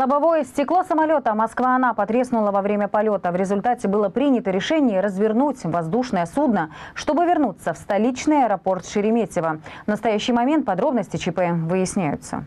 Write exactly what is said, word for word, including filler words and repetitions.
Лобовое стекло самолета «Москва-Анапа» треснуло во время полета. В результате было принято решение развернуть воздушное судно, чтобы вернуться в столичный аэропорт Шереметьево. В настоящий момент подробности ЧП выясняются.